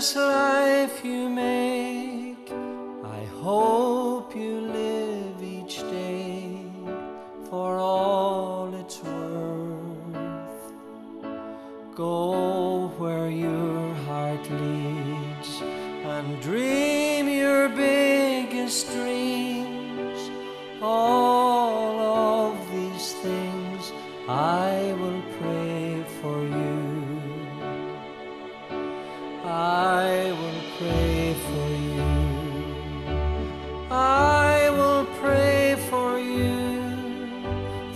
this life you make, I hope you live each day for all it's worth. Go where your heart leads and dream your biggest dreams. All of these things I will pray for you. I will pray for you. I will pray for you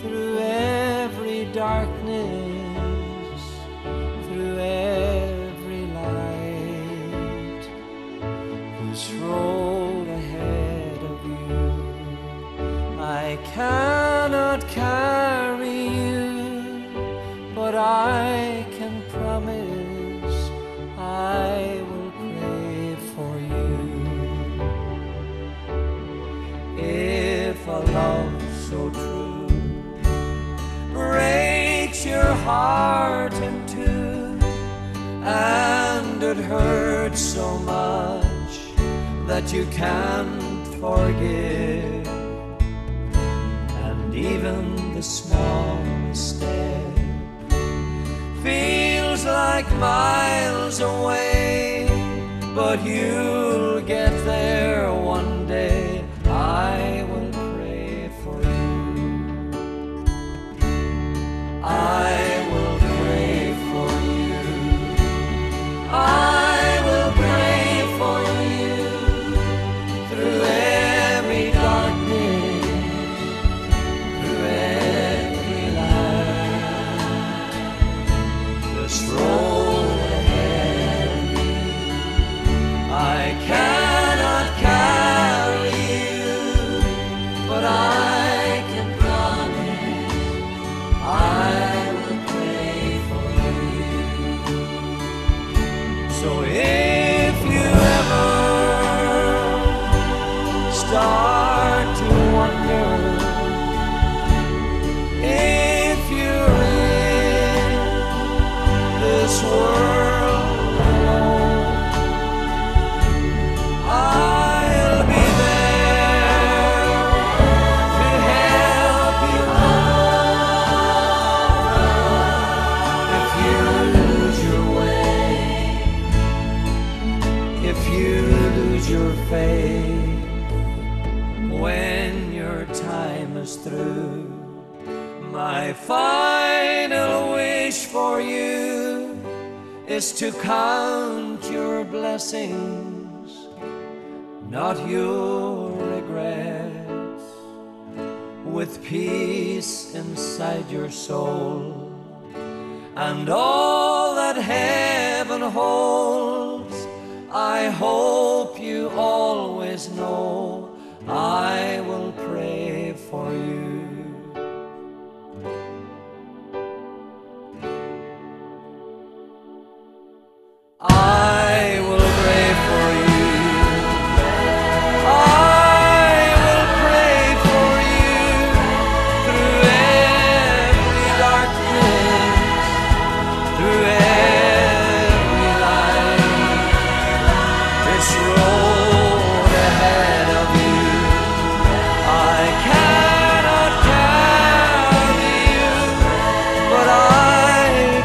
through every darkness, through every light. This road ahead of you, I cannot carry you, but I can promise I will pray for you. If a love so true breaks your heart in two, and it hurts so much that you can't forgive, and even the small mistake feels like miles away, but you'll get there one day. I will pray for you. I will pray for you. I will pray for you through every darkness, through every light. This road ahead, I cannot carry you, but I can promise I will pray for you. So if you ever start to wonder if you're this world alone, I'll be there to help you out. If you lose your way, if you lose your faith, when your time is through, my final wish for you is to count your blessings, not your regrets, with peace inside your soul, and all that heaven holds. I hope you always know I will pray for you. I will pray for you. I will pray for you through every darkness, through every light. This road ahead of you, I cannot carry you, but I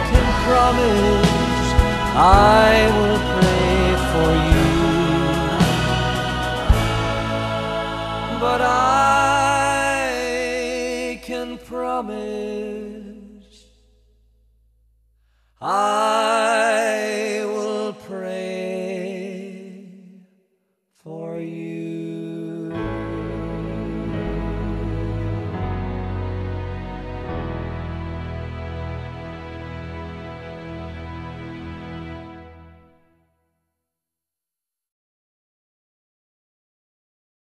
can promise I will pray for you, but I can promise I will pray for you.